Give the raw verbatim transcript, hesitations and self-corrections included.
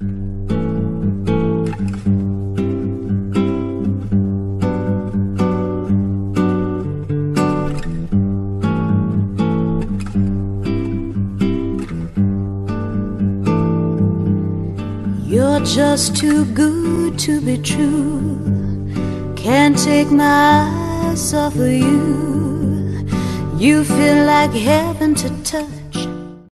You're just too good to be true. Can't take my eyes off of you. You feel like heaven to touch.